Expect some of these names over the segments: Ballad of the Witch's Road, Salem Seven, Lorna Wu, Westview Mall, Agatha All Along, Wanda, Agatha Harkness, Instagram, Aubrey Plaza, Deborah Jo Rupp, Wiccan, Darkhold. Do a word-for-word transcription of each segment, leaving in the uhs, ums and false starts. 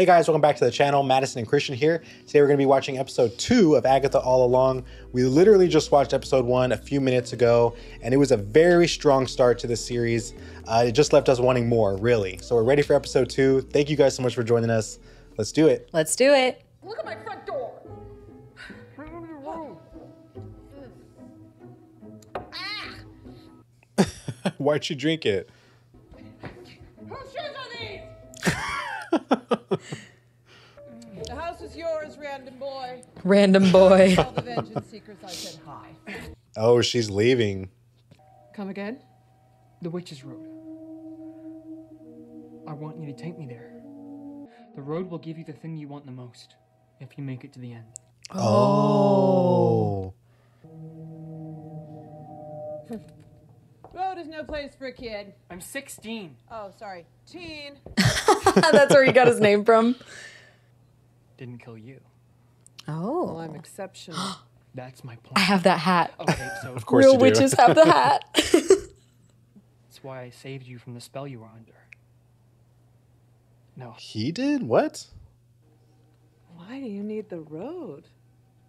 Hey guys, welcome back to the channel. Madison and Christian here. Today we're going to be watching episode two of Agatha All Along. We literally just watched episode one a few minutes ago, and it was a very strong start to the series. Uh, it just left us wanting more, really. So we're ready for episode two. Thank you guys so much for joining us. Let's do it. Let's do it. Look at my front door. Why'd you drink it? Whose shoes are these? The house is yours, random boy. Random boy. All the vengeance seekers, I said hi. Oh, she's leaving. Come again? The Witch's Road. I want you to take me there. The road will give you the thing you want the most if you make it to the end. Oh. Road is no place for a kid. I'm sixteen. Oh, sorry. Teen. That's where he got his name from. Didn't kill you. Oh. Well, I'm exceptional. That's my point. I have that hat. Okay, so of course real you do. Witches have the hat. That's why I saved you from the spell you were under. No. He did? What? Why do you need the road?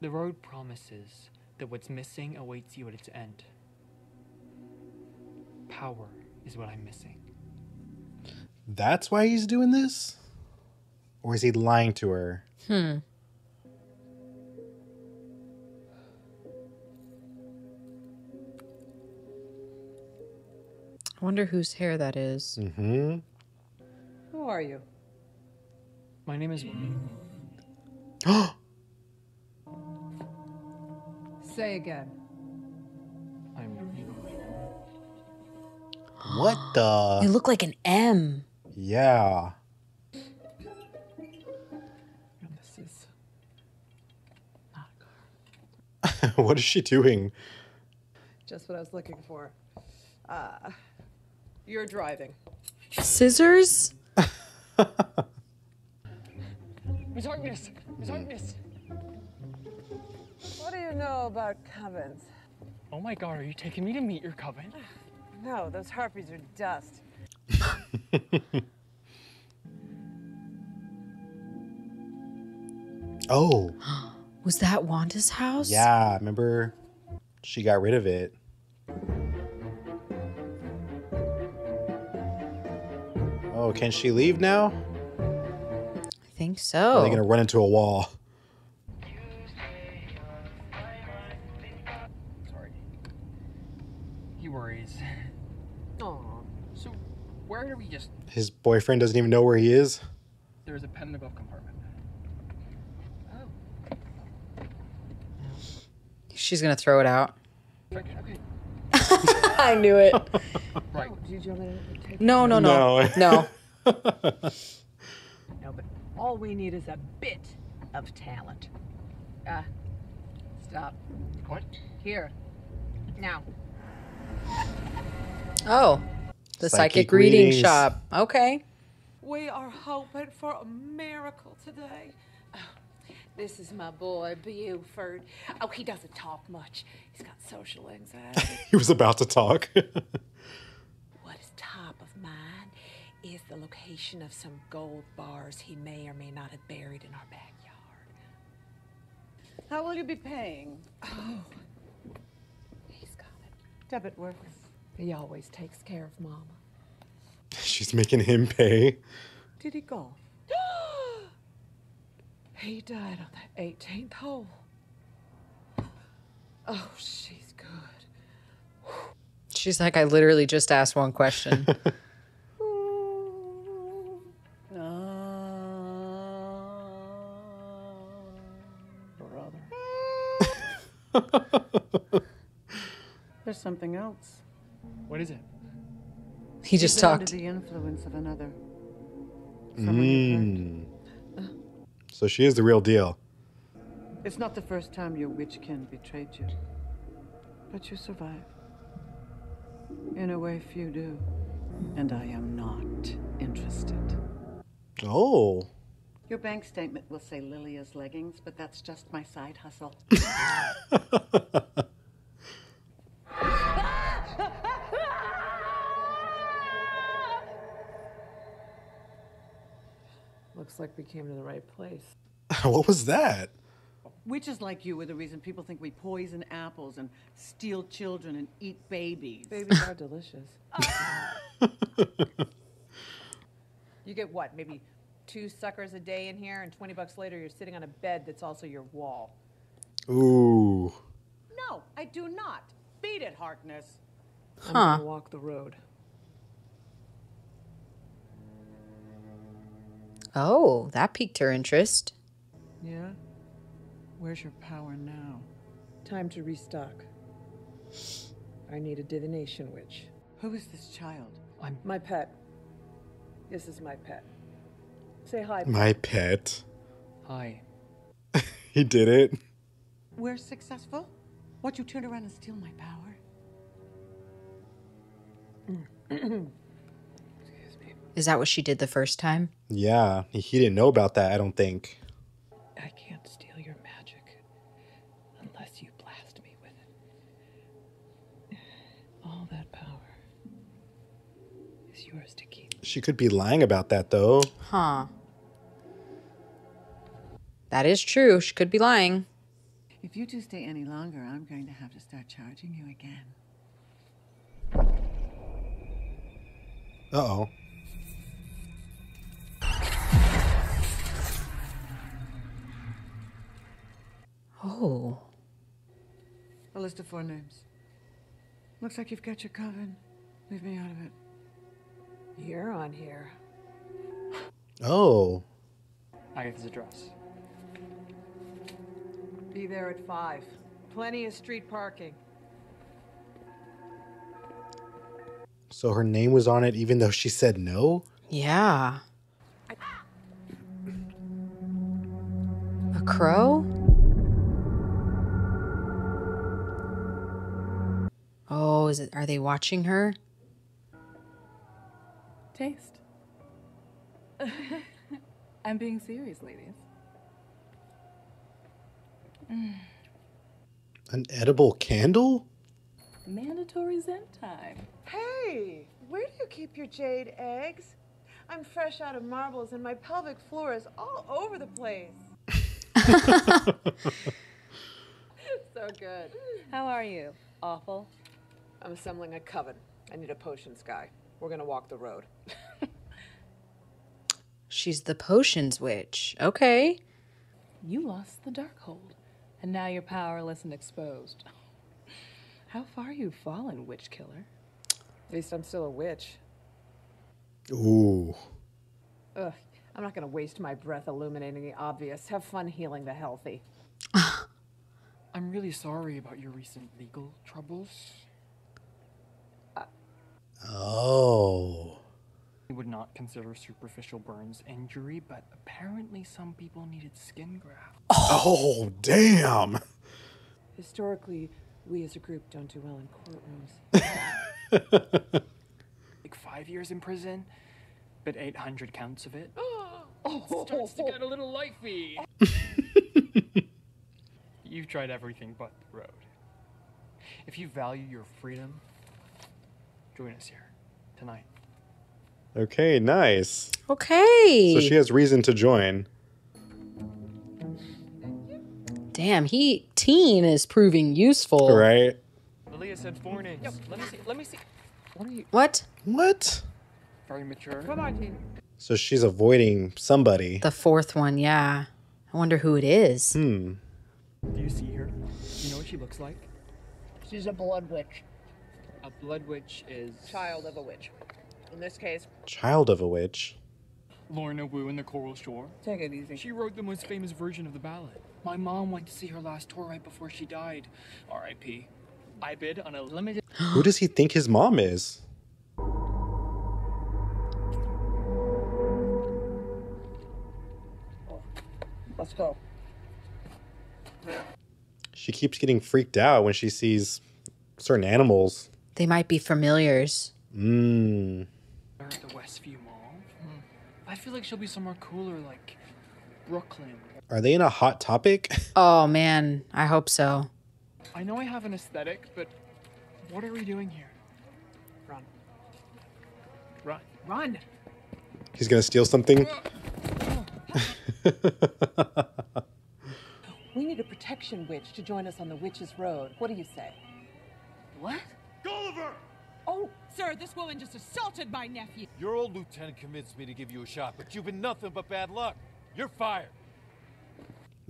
The road promises that what's missing awaits you at its end. Power is what I'm missing. That's why he's doing this? Or is he lying to her? Hmm. I wonder whose hair that is. Mm-hmm. Who are you? My name is... Say again. I'm... What the? You look like an M. Yeah. This is not a car. What is she doing? Just what I was looking for. Uh, you're driving. Scissors? Miss Harkness! Miss Harkness! What do you know about covens? Oh my god, are you taking me to meet your coven? No, those harpies are dust. Oh. Was that Wanda's house? Yeah, I remember she got rid of it. Oh, can she leave now? I think so. Are they gonna run into a wall? Sorry. He worries. Oh, so where do we just... His boyfriend doesn't even know where he is? There's a pen in the glove compartment. Oh. She's going to throw it out. Okay. I knew it. Right. No, no, no. No. No. No, but all we need is a bit of talent. Uh, stop. What? Here. Now. Oh, the psychic, psychic reading readings. Shop. Okay. We are hoping for a miracle today. Oh, this is my boy, Buford. Oh, he doesn't talk much. He's got social anxiety. He was about to talk. What is top of mind is the location of some gold bars he may or may not have buried in our backyard. How will you be paying? Oh, he's got it. Debit works. He always takes care of Mama. She's making him pay. Did he golf? He died on the eighteenth hole. Oh, she's good. She's like, I literally just asked one question. uh, brother. There's something else. What is it? He just He's talked. Under the influence of another. Mm. Uh, so she is the real deal. It's not the first time your witchkin betrayed you, but you survive. In a way, few do, and I am not interested. Oh. Your bank statement will say Lilia's leggings, but that's just my side hustle. Looks like we came right place. What was that? Witches like you were the reason people think we poison apples and steal children and eat babies. Babies are delicious. You get what, maybe two suckers a day in here, and twenty bucks later you're sitting on a bed that's also your wall. Ooh. No, I do not. Beat it, Harkness. Huh. I'm gonna walk the road. Oh, that piqued her interest. Yeah? Where's your power now? Time to restock. I need a divination witch. Who is this child? I'm... My pet. This is my pet. Say hi. My pet. Hi. He did it. We're successful? What, you turned around and steal my power? Is that what she did the first time? Yeah, he didn't know about that, I don't think. I can't steal your magic unless you blast me with it. All that power is yours to keep. She could be lying about that, though. Huh. That is true. She could be lying. If you two stay any longer, I'm going to have to start charging you again. Uh-oh. Oh. A list of four names. Looks like you've got your coven. Leave me out of it. You're on here. Oh. I get his address. Be there at five. Plenty of street parking. So her name was on it even though she said no? Yeah. I... A crow? Oh, is it, are they watching her? Taste. I'm being serious, ladies. Mm. An edible candle? Mandatory Zen time. Hey, where do you keep your jade eggs? I'm fresh out of marbles and my pelvic floor is all over the place. So good. How are you? Awful. I'm assembling a coven. I need a potions guy. We're going to walk the road. She's the potions witch. Okay. You lost the Darkhold, and now you're powerless and exposed. How far you've fallen, witch killer. At least I'm still a witch. Ooh. Ugh. I'm not going to waste my breath illuminating the obvious. Have fun healing the healthy. I'm really sorry about your recent legal troubles. Oh. We would not consider superficial burns injury, but apparently some people needed skin graft. Oh, damn. Historically, we as a group don't do well in courtrooms. Like five years in prison, but eight hundred counts of it. Oh, it starts to get a little lifey. You've tried everything but the road. If you value your freedom, join us here tonight. Okay, nice. Okay. So she has reason to join. Damn, he teen is proving useful. Right. Malia said four names. Yo, let me see. Let me see. What are you? What? What? Very mature. Come on, teen. So she's avoiding somebody. The fourth one, yeah. I wonder who it is. Hmm. Do you see her? Do you know what she looks like? She's a blood witch. A blood witch is... Child of a witch. In this case... Child of a witch? Lorna Wu in the Coral Shore. Take it easy. She wrote the most famous version of the ballad. My mom went to see her last tour right before she died. R I P I bid on a limited... Who does he think his mom is? Oh, let's go. She keeps getting freaked out when she sees certain animals. They might be familiars. Mmm. At the Westview Mall. Mm. I feel like she'll be somewhere cooler, like Brooklyn. Are they in a hot topic? Oh, man. I hope so. I know I have an aesthetic, but what are we doing here? Run. Run. Run. He's going to steal something? We need a protection witch to join us on the Witch's Road. What do you say? What? Gulliver! Oh, sir, this woman just assaulted my nephew. Your old lieutenant convinced me to give you a shot, but you've been nothing but bad luck. You're fired.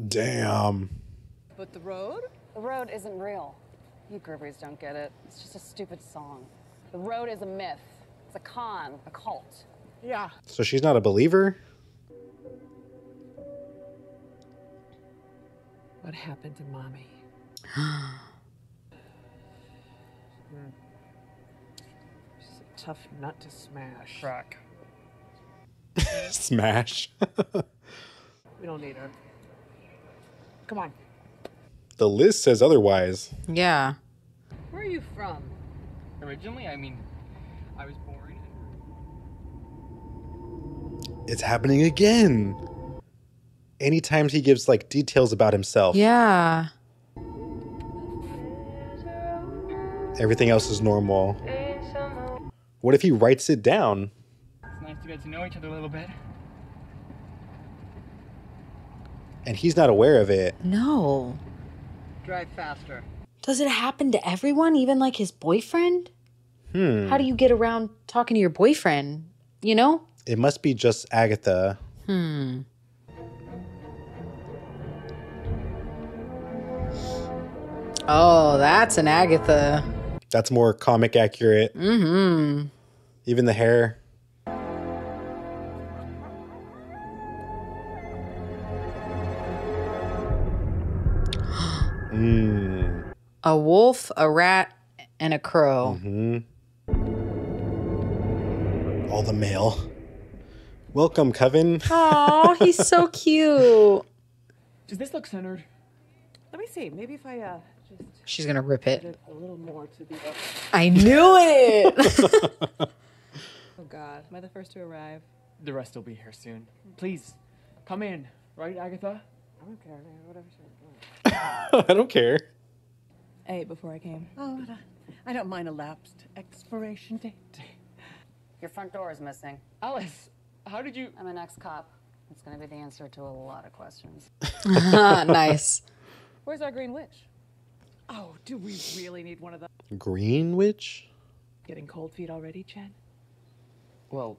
Damn. But the road? The road isn't real. You groovers don't get it. It's just a stupid song. The road is a myth. It's a con, a cult. Yeah. So she's not a believer? What happened to Mommy? mm. She's a tough nut to smash. Crack. Smash. We don't need her. Come on. The list says otherwise. Yeah. Where are you from? Originally, I mean, I was born. It's happening again. Anytime he gives like details about himself. Yeah. Everything else is normal. What if he writes it down? It's nice to get to know each other a little bit. And he's not aware of it. No. Drive faster. Does it happen to everyone, even like his boyfriend? Hmm. How do you get around talking to your boyfriend, you know? It must be just Agatha. Hmm. Oh, that's an Agatha. That's more comic accurate. Mm-hmm. Even the hair. Mm. A wolf, a rat, and a crow. Mm-hmm. All the male. Welcome, Coven. Oh, he's so cute. Does this look centered? Let me see. Maybe if I uh, just. She's gonna rip it. A little more to the. Up. I knew it. Oh God, am I the first to arrive? The rest will be here soon. Please, come in, right, Agatha? I don't care, man. Whatever she wants. I don't care. I ate before I came. Oh, I don't mind a lapsed expiration date. Your front door is missing. Alice, how did you? I'm an ex-cop. It's going to be the answer to a lot of questions. Nice. Where's our green witch? Oh, do we really need one of them? Green witch? Getting cold feet already, Chen? Well,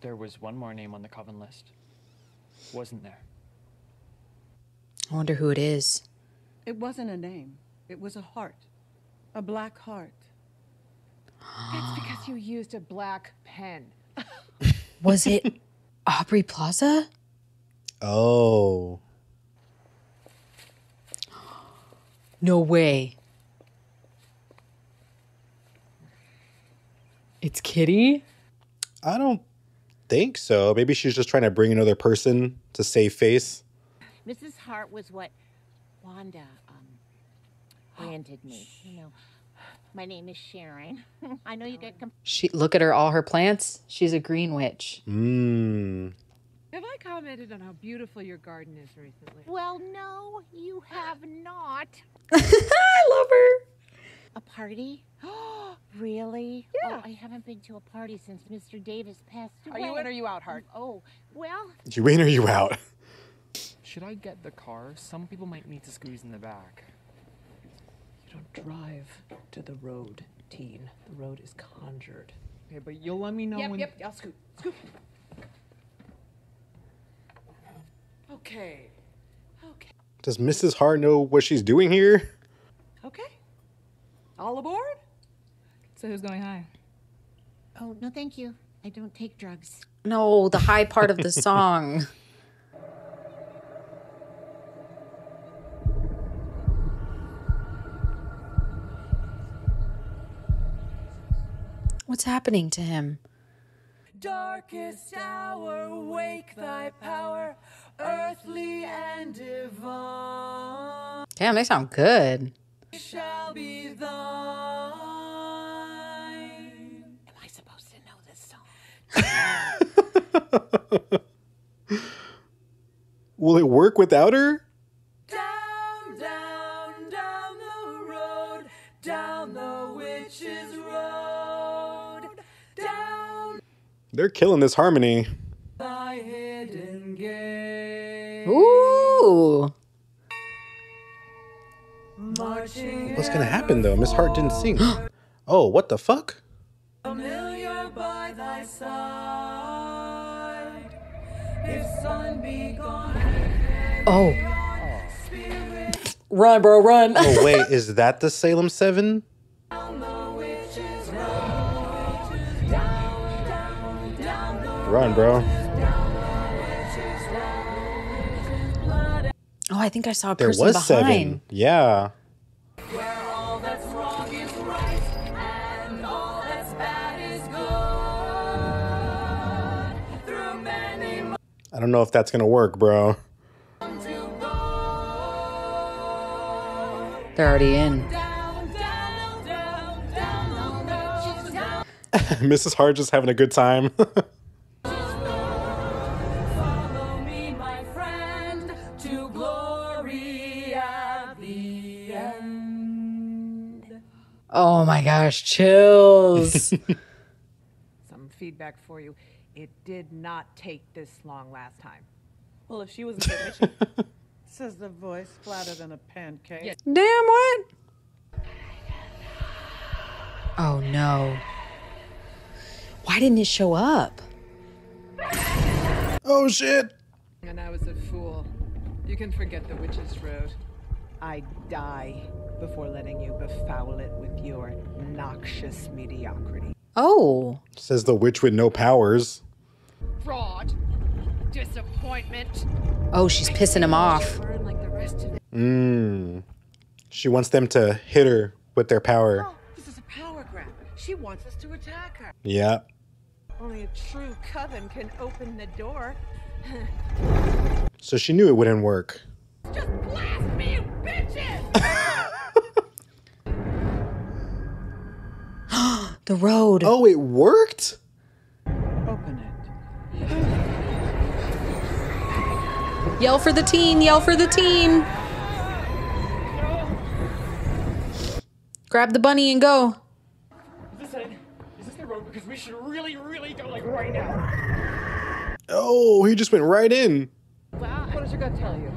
there was one more name on the coven list. Wasn't there? I wonder who it is. It wasn't a name. It was a heart. A black heart. That's because you used a black pen. Was it Aubrey Plaza? Oh. No way. It's Kitty? I don't think so. Maybe she's just trying to bring another person to save face. Missus Hart was what Wanda um, handed me. You know, my name is Sharon. I know you get. She look at her, all her plants. She's a green witch. Mmm. Have I commented on how beautiful your garden is recently? Well, no, you have not. I love her. A party? Really? Yeah. Oh, I haven't been to a party since Mister Davis passed away. Are you in or you out, Hart? Oh, well. You in or you out? Should I get the car? Some people might need to squeeze in the back. You don't drive to the road, teen. The road is conjured. Okay, but you'll let me know yep, when... Yep, yep, I'll scoop. Scoop. Okay. Okay. Does Missus Hart know what she's doing here? Okay. All aboard? So who's going high? Oh, no, thank you. I don't take drugs. No, the high part of the song. What's happening to him? Darkest hour, wake thy power, earthly and divine. Damn, they sound good. Shall be thine. Am I supposed to know this song? Will it work without her? Down, down, down the road, down the witch's road. They're killing this harmony. By hidden gate. Ooh. What's gonna happen though? Miss Hart didn't sing. Oh, what the fuck? Familiar by thy side. If sun be gone. Oh. Run, bro, run. Oh, wait, is that the Salem Seven? Run, bro. Oh, I think I saw a person behind. There was seven. Yeah. Where all that's wrong is right and all that's bad is good. Through many. I don't know if that's gonna work, bro. They're already in. Missus Hart just having a good time. Oh my gosh, chills. Some feedback for you. It did not take this long last time. Well, if she was a good mission. Says the voice flatter than a pancake. Yeah. Damn, what? Oh no. Why didn't it show up? Oh shit. And I was a fool. You can forget the Witch's Road. I'd die before letting you befoul it with your noxious mediocrity. Oh. Says the witch with no powers. Fraud. Disappointment. Oh, she's pissing him off. Mmm. She wants them to hit her with their power. Oh, this is a power grab. She wants us to attack her. Yeah. Only a true coven can open the door. So she knew it wouldn't work. Just blast me, you bitches! The road. Oh, it worked? Open it. Yell for the teen, yell for the teen. Grab the bunny and go. Is this it? Is this the road? Because we should really, really go like right now. Oh, he just went right in. Wow. What does your gut tell you?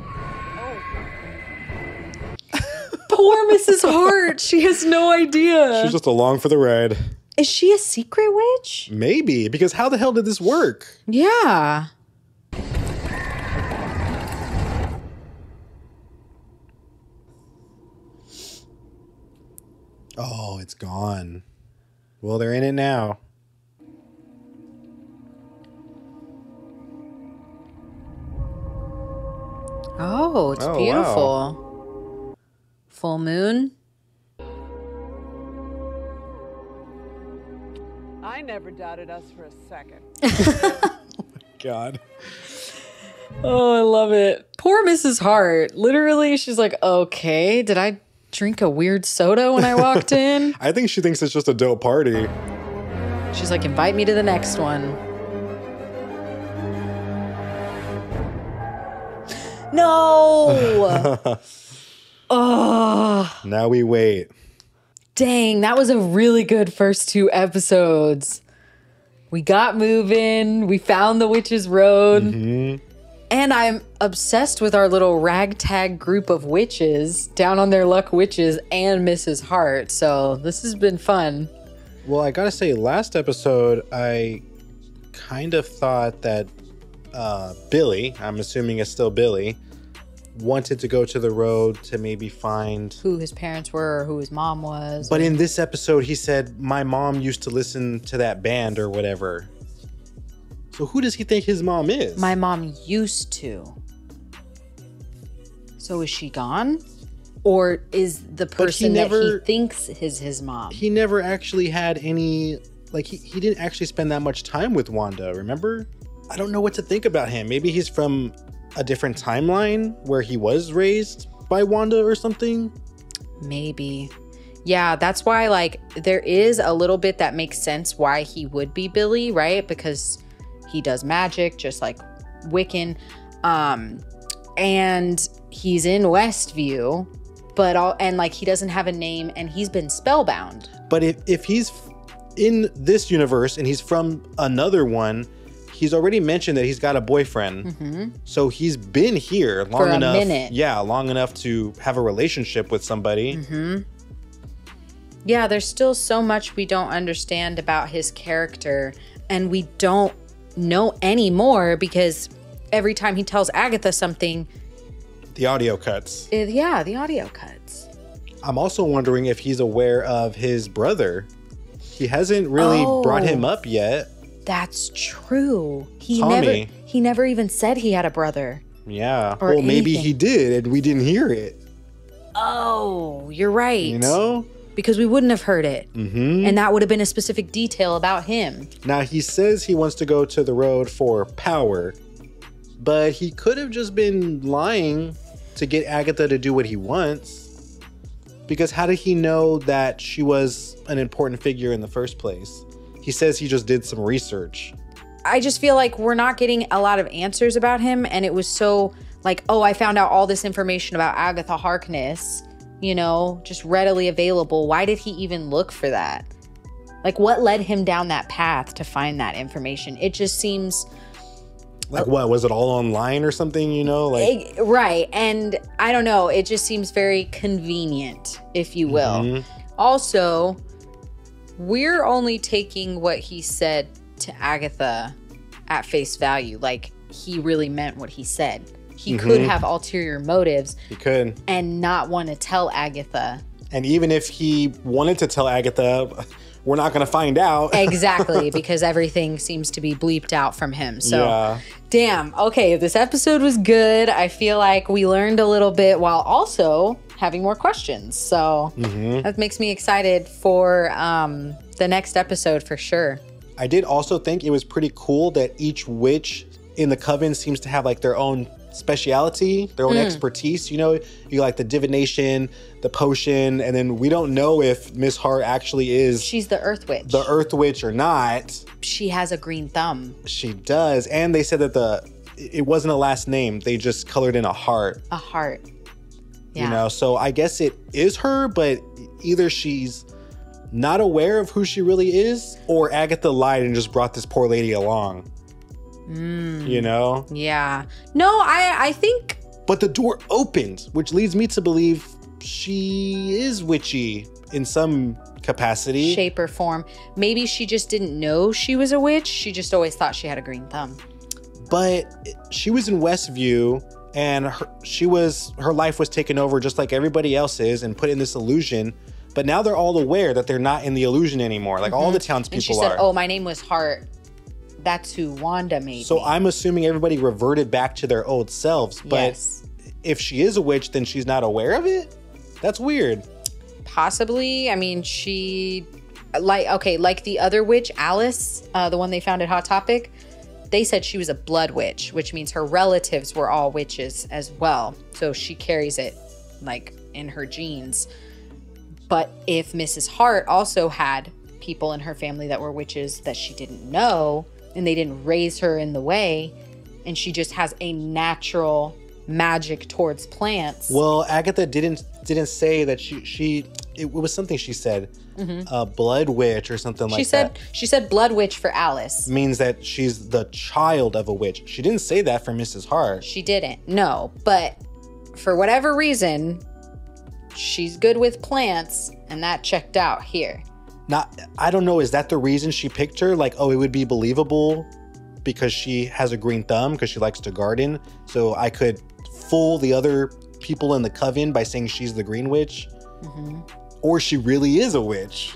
Poor Missus Hart. She has no idea. She's just along for the ride. Is she a secret witch? Maybe, because how the hell did this work? Yeah. Oh, it's gone. Well, they're in it now. Oh, it's oh, beautiful. Wow. Full moon. I never doubted us for a second. Oh my god. Oh, I love it. Poor Missus Hart. Literally, she's like, okay, did I drink a weird soda when I walked in? I think she thinks it's just a dope party. She's like, invite me to the next one. No. Oh, now we wait. Dang, that was a really good first two episodes. We got moving. We found the Witch's Road. Mm-hmm. And I'm obsessed with our little ragtag group of witches, down on their luck witches and Missus Hart. So this has been fun. Well, I gotta say, last episode, I kind of thought that uh, Billy, I'm assuming it's still Billy, wanted to go to the road to maybe find who his parents were or who his mom was. But in this episode, he said, my mom used to listen to that band or whatever. So who does he think his mom is? My mom used to. So is she gone? Or is the person he never, that he thinks is his mom? He never actually had any, like he, he didn't actually spend that much time with Wanda, remember? I don't know what to think about him. Maybe he's from a different timeline where he was raised by Wanda or something? Maybe. Yeah, that's why like there is a little bit that makes sense why he would be Billy, right? Because he does magic just like Wiccan. Um, and he's in Westview, but all and like he doesn't have a name and he's been spellbound. But if, if he's in this universe and he's from another one, he's already mentioned that he's got a boyfriend. Mm-hmm. So he's been here long For a enough. Minute. Yeah, long enough to have a relationship with somebody. Mm-hmm. Yeah, there's still so much we don't understand about his character, and we don't know any more because every time he tells Agatha something, the audio cuts. It, yeah, the audio cuts. I'm also wondering if he's aware of his brother. He hasn't really oh, brought him up yet. That's true. He Tommy. never he never even said he had a brother. Yeah. Or well, anything. Maybe he did and we didn't hear it. Oh, you're right. You know? Because we wouldn't have heard it. Mm-hmm. And that would have been a specific detail about him. Now, he says he wants to go to the road for power, but he could have just been lying to get Agatha to do what he wants. Because how did he know that she was an important figure in the first place? He says he just did some research. I just feel like we're not getting a lot of answers about him. And it was so like, oh, I found out all this information about Agatha Harkness, you know, just readily available. Why did he even look for that? Like, what led him down that path to find that information? It just seems... Like what, was it all online or something, you know? Like it, right, and I don't know. It just seems very convenient, if you will. Mm-hmm. Also, we're only taking what he said to Agatha at face value. Like, he really meant what he said. He mm-hmm. could have ulterior motives. He could. And not want to tell Agatha. And even if he wanted to tell Agatha, we're not going to find out. Exactly, because everything seems to be bleeped out from him. So, yeah. Damn. Okay, this episode was good. I feel like we learned a little bit while also having more questions. So mm-hmm. that makes me excited for um, the next episode for sure. I did also think it was pretty cool that each witch in the coven seems to have like their own speciality, their own mm. expertise, you know, you like the divination, the potion, and then we don't know if Miss Hart actually is she's the Earth Witch, the Earth Witch or not. She has a green thumb. She does, and they said that the it wasn't a last name; they just colored in a heart. A heart, yeah. You know, so I guess it is her, but either she's not aware of who she really is, or Agatha lied and just brought this poor lady along. Mm, you know? Yeah. No, I I think... But the door opens, which leads me to believe she is witchy in some capacity. Shape or form. Maybe she just didn't know she was a witch. She just always thought she had a green thumb. But she was in Westview, and her, she was, her life was taken over just like everybody else's and put in this illusion. But now they're all aware that they're not in the illusion anymore. Like mm-hmm. all the townspeople are. And she said, are. oh, my name was Hart. That's who Wanda made. So me. I'm assuming everybody reverted back to their old selves. But yes. If she is a witch, then she's not aware of it? That's weird. Possibly. I mean, she... like Okay, like the other witch, Alice, uh, the one they found at Hot Topic, they said she was a blood witch, which means her relatives were all witches as well. So she carries it, like, in her genes. But if Missus Hart also had people in her family that were witches that she didn't know... and they didn't raise her in the way, and she just has a natural magic towards plants. Well, Agatha didn't didn't say that she she it was something she said, mm-hmm. a blood witch or something she like said, that. She said blood witch for Alice means that she's the child of a witch. She didn't say that for Missus Hart. She didn't. No, but for whatever reason, she's good with plants, and that checked out here. Not, I don't know, is that the reason she picked her? Like, oh, it would be believable because she has a green thumb because she likes to garden. So I could fool the other people in the coven by saying she's the green witch. Mm-hmm. Or she really is a witch,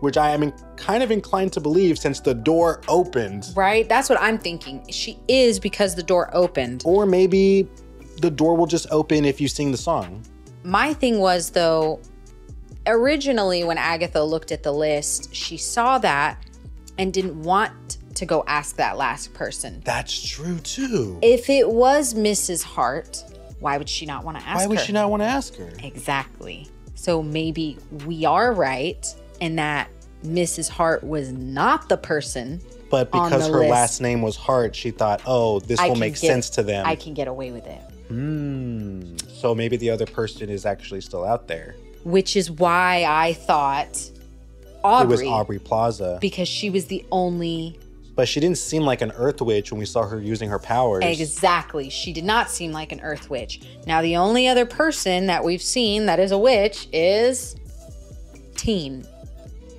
which I am in, kind of inclined to believe since the door opened. Right? That's what I'm thinking. She is because the door opened. Or maybe the door will just open if you sing the song. My thing was, though... originally, when Agatha looked at the list, she saw that and didn't want to go ask that last person. That's true, too. If it was Missus Hart, why would she not want to ask her? Why would she not want to ask her? Exactly. So maybe we are right in that Missus Hart was not the person. But because her last name was Hart, she thought, oh, this will make sense to them. I can get away with it. Hmm. So maybe the other person is actually still out there. Which is why I thought Aubrey. It was Aubrey Plaza. Because she was the only But she didn't seem like an Earth Witch when we saw her using her powers. Exactly. She did not seem like an Earth Witch. Now, the only other person that we've seen that is a witch is Teen.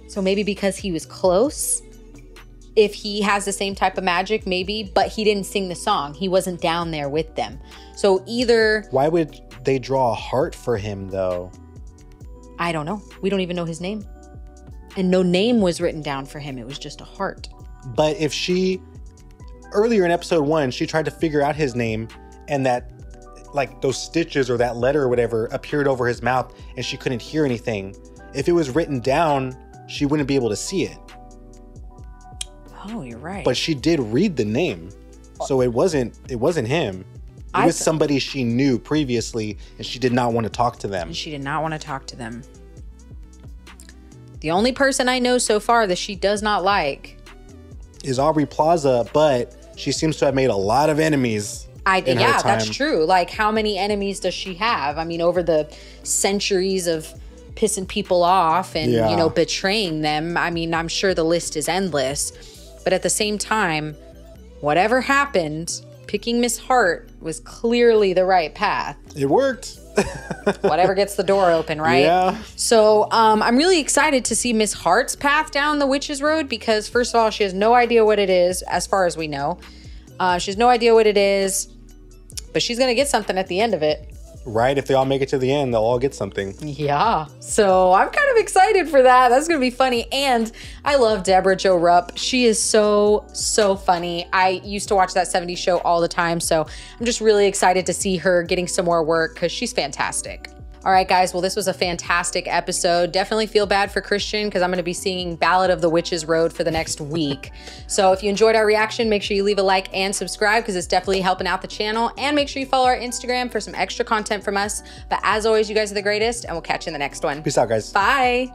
So maybe because he was close, if he has the same type of magic, maybe, but he didn't sing the song. He wasn't down there with them. So either... Why would they draw a heart for him, though? I don't know. We don't even know his name. And no name was written down for him. It was just a heart. But if she, earlier in episode one, she tried to figure out his name, and that, like, those stitches or that letter or whatever appeared over his mouth and she couldn't hear anything. If it was written down, she wouldn't be able to see it. Oh, you're right. But she did read the name. So it wasn't, it wasn't him. It was somebody she knew previously, and she did not want to talk to them. And she did not want to talk to them. The only person I know so far that she does not like is Aubrey Plaza, but she seems to have made a lot of enemies. I think, yeah, that's true. Like, how many enemies does she have? I mean, over the centuries of pissing people off and, yeah, you know, betraying them. I mean, I'm sure the list is endless. But at the same time, whatever happened, picking Miss Hart was clearly the right path. It worked. Whatever gets the door open, right? Yeah. So um, I'm really excited to see Miss Hart's path down the Witch's Road, because first of all, she has no idea what it is, as far as we know. Uh, she has no idea what it is, but she's going to get something at the end of it. Right. If they all make it to the end, they'll all get something. Yeah. So I'm kind of excited for that. That's going to be funny. And I love Deborah Jo Rupp. She is so, so funny. I used to watch that seventies show all the time. So I'm just really excited to see her getting some more work, because she's fantastic. All right, guys. Well, this was a fantastic episode. Definitely feel bad for Christian, because I'm going to be singing Ballad of the Witch's Road for the next week. So if you enjoyed our reaction, make sure you leave a like and subscribe, because it's definitely helping out the channel. And make sure you follow our Instagram for some extra content from us. But as always, you guys are the greatest, and we'll catch you in the next one. Peace out, guys. Bye.